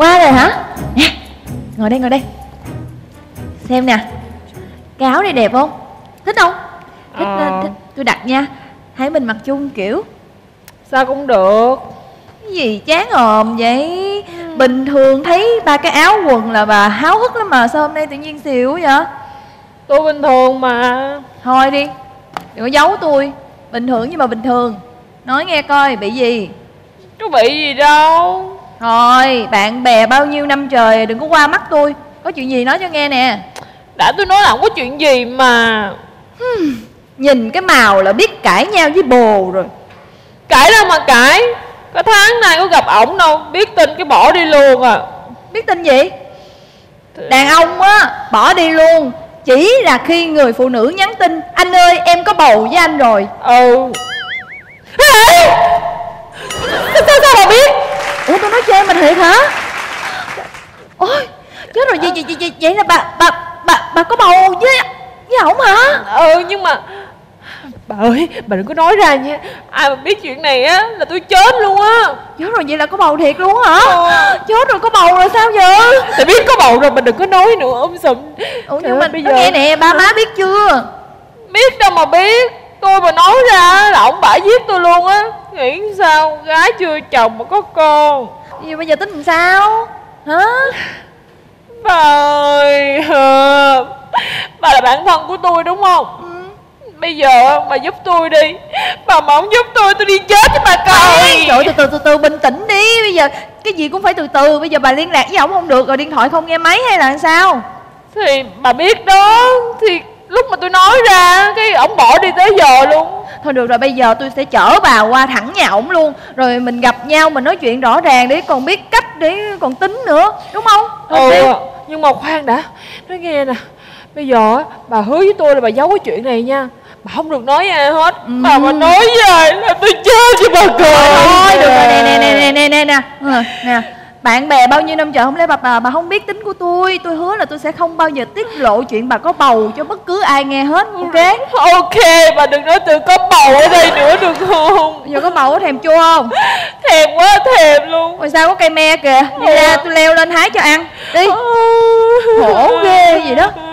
Qua rồi hả? Nè, ngồi đây ngồi đây. Xem nè, cái áo này đẹp không? Thích không? Thích, thích. Tôi đặt nha. Thấy mình mặc chung kiểu sao cũng được. Cái gì chán ồm vậy? Bình thường thấy ba cái áo quần là bà háo hức lắm mà sao hôm nay tự nhiên xỉu vậy? Tôi bình thường mà. Thôi đi, đừng có giấu tôi. Bình thường nhưng mà bình thường. Nói nghe coi, bị gì? Có bị gì đâu. Thôi, bạn bè bao nhiêu năm trời, đừng có qua mắt tôi. Có chuyện gì nói cho nghe nè. Đã tôi nói là không có chuyện gì mà. Nhìn cái màu là biết cãi nhau với bồ rồi. Cãi đâu mà cãi. Có tháng nay có gặp ổng đâu, biết tin cái bỏ đi luôn à. Biết tin gì? Đàn ông á, bỏ đi luôn chỉ là khi người phụ nữ nhắn tin: anh ơi em có bầu với anh rồi. Ừ. Sao bà biết? Ủa tôi nói chơi mình thiệt hả? Ôi chết rồi. Vậy là bà có bầu với ổng hả? Ừ nhưng mà bà ơi, bà đừng có nói ra nha. Ai mà biết chuyện này á là tôi chết luôn á. Chết rồi, vậy là có bầu thiệt luôn hả? Chết rồi, có bầu rồi sao vậy? Tại biết có bầu rồi mà đừng có nói nữa, ôm sụm. Ủa nhưng mà bây giờ nghe nè, ba má biết chưa? Biết đâu mà biết. Tôi mà nói ra là ông bả giết tôi luôn á. Nghĩ sao, gái chưa chồng mà có con. Vậy bây giờ tính làm sao? Hả? Bà ơi, bà là bạn thân của tôi đúng không? Bây giờ bà giúp tôi đi. Bà mà không giúp tôi đi chết với bà coi. Trời ơi, từ từ bình tĩnh đi. Bây giờ cái gì cũng phải từ từ. Bây giờ bà liên lạc với ổng không được rồi, điện thoại không nghe máy hay là sao? Thì bà biết đó. Thì lúc mà tôi nói ra cái ổng bỏ đi tới giờ luôn. Thôi được rồi, bây giờ tôi sẽ chở bà qua thẳng nhà ổng luôn. Rồi mình gặp nhau, mình nói chuyện rõ ràng để còn biết cách, để còn tính nữa. Đúng không? Thôi đi. Nhưng mà khoan đã, nói nghe nè. Bây giờ bà hứa với tôi là bà giấu cái chuyện này nha. Bà không được nói ai hết. Bà mà nói về là tôi chết cho bà cười. Thôi được rồi, nè. Bạn bè bao nhiêu năm trời không lẽ bà không biết tính của tôi. Tôi hứa là tôi sẽ không bao giờ tiết lộ chuyện bà có bầu cho bất cứ ai nghe hết. Ok, bà đừng nói tôi có bầu ở đây nữa được không? Giờ có bầu có thèm chua không? Thèm quá, thèm luôn. Rồi sao có cây me kìa. Đi ra tôi leo lên hái cho ăn. Đi. Khổ ghê gì đó.